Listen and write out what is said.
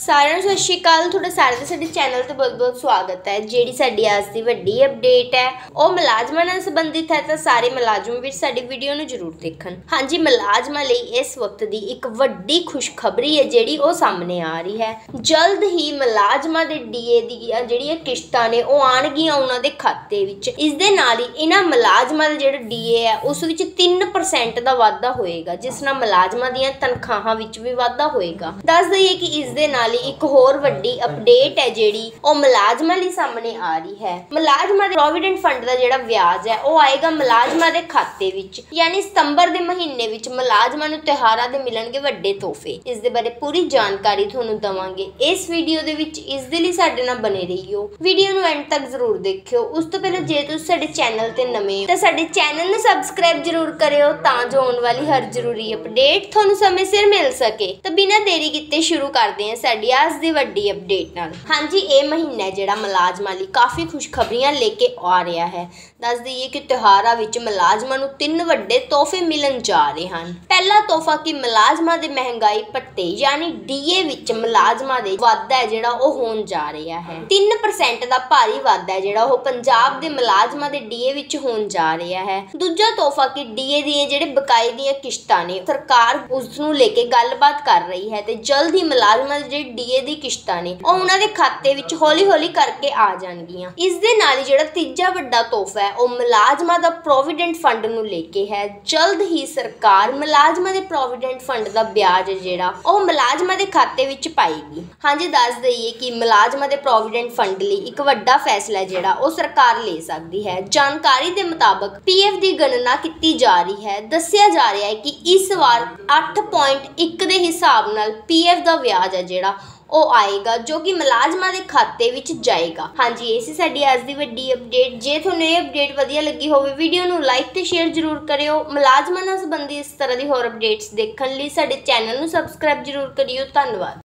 ਸਾਰਿਆਂ ਨੂੰ ਸਤਿ ਸ਼੍ਰੀ ਅਕਾਲ। ਤੁਹਾਡਾ ਸਾਰਿਆਂ ਦਾ ਸਾਡੇ ਚੈਨਲ ਤੇ ਬਹੁਤ-ਬਹੁਤ ਸਵਾਗਤ ਹੈ। ਜਿਹੜੀ ਸਾਡੀ ਅੱਜ ਦੀ ਵੱਡੀ ਅਪਡੇਟ ਹੈ ਉਹ ਮੁਲਾਜ਼ਮਾਂ ਨਾਲ ਸੰਬੰਧਿਤ ਹੈ, ਤਾਂ ਸਾਰੇ ਮੁਲਾਜ਼ਮ ਵੀ ਸਾਡੀ ਵੀਡੀਓ ਨੂੰ ਜ਼ਰੂਰ ਦੇਖਣ। ਹਾਂਜੀ, ਮੁਲਾਜ਼ਮਾਂ ਲਈ ਇਸ ਵਕਤ ਦੀ ਇੱਕ ਵੱਡੀ ਖੁਸ਼ਖਬਰੀ ਹੈ ਜਿਹੜੀ ਉਹ ਸਾਹਮਣੇ ਆ ਰਹੀ ਹੈ। ਜਲਦ ਹੀ ਮੁਲਾਜ਼ਮਾਂ ਦੇ ਡੀਏ ਦੀ ਜਿਹੜੀਆਂ ਕਿਸ਼ਤਾਂ ਨੇ ਉਹ ਆਣਗੀਆਂ ਉਹਨਾਂ ਦੇ ਖਾਤੇ ਵਿੱਚ। ਇਸ ਦੇ ਨਾਲ ਹੀ ਇਹਨਾਂ ਮੁਲਾਜ਼ਮਾਂ ਦਾ ਜਿਹੜਾ ਡੀਏ ਹੈ ਉਸ ਵਿੱਚ 3% ਦਾ ਵਾਧਾ ਹੋਏਗਾ, ਜਿਸ ਨਾਲ ਮੁਲਾਜ਼ਮਾਂ ਦੀਆਂ ਤਨਖਾਹਾਂ ਵਿੱਚ ਵੀ ਵਾਧਾ ਹੋਏਗਾ। ਦੱਸ ਦਈਏ ਕਿ ਇਸ ਦੇ ਨਾਲ एक होर वड्डी अपडेट है जेड़ी ओ मुलाजमां लई सामने आ रही है। मुलाजमां दे प्रोविडेंट फंड दा जेड़ा ब्याज है ओ आएगा मुलाजमां दे खाते विच, यानी सितंबर दे महीने विच मुलाजमां नूं तिहारां दे मिलणगे वड्डे तोहफे। इस दे बारे पूरी जानकारी तुहानूं दवांगे इस वीडियो दे विच, इस दे लई साडे नाल बने रहियो। वीडियो नूं एंड तक जरूर देखियो। उस तों पहले जे तुसीं साडे चैनल ते नवें हो तां साडे चैनल नूं सबसक्राइब जरूर करियो तां जो आउण वाली हर जरूरी अपडेट तुहानूं समय सिर मिल सके। तां बिना देरी कीते शुरू करदे हां साडी आज दी वड्डी अपडेट नाल। हाँ जी, ये महीना जिहड़ा मुलाजमां लई काफ़ी खुशखबरियां लेके आ रहा है। दस दईए कि त्यौहारां विच मुलाजमां नूं 3 वड्डे तोहफे मिलन जा रहे हैं। पहला तोहफा कि मुलाजमां दे महंगाई भत्ते यानी डीए विच मुलाजमां दे वाधा है जिहड़ा ओह होण जा रहा है। 3% का भारी वाधा है जिहड़ा ओह पंजाब दे मुलाजमां दे डीए विच होण जा रहा है। दूजा तोहफा कि डीए दी जिहड़े बकाए दी किश्तां ने, सरकार उस नूं लेके गलबात कर रही है ते जल्द ही मुलाजमां दे डीए दी किश्तां ने ओह उहनां दे खाते विच हौली हौली करके आ जाणगियां। इस दे नाल ही जिहड़ा तीजा वड्डा तोहफा है ओह मुलाजमां दा प्रोविडेंट फंड नूं लेके है। जल्द ही सरकार मुलाजमां दे प्रोविडेंट फंड दा ब्याज जिहड़ा ओह मुलाजमां दे खाते विच पाएगी। हाँ जी, दस दईए कि मुलाजमां दे प्रोविडेंट फंड लई एक वड्डा फैसला जिहड़ा ओह सरकार ले सकदी है। जानकारी दे मुताबक पीएफ दी गणना कीती जा रही है। दस्सिया जा रहा है कि इस वार 8.1 दे हिसाब नाल पीएफ दा ब्याज है जिहड़ा ओ आएगा जो कि मुलाजमां दे खाते विच जाएगा। हाँ जी, ये सी साडी आज दी वड्डी अपडेट। जे तुहानूं ये अपडेट वधिया लगी होवे वीडियो नूं लाइक ते शेयर जरूर करियो। मुलाजमां नाल संबंधी इस तरह दी होर अपडेट्स देखण लई साडे चैनल नूं सबसक्राइब जरूर करियो। धन्नवाद।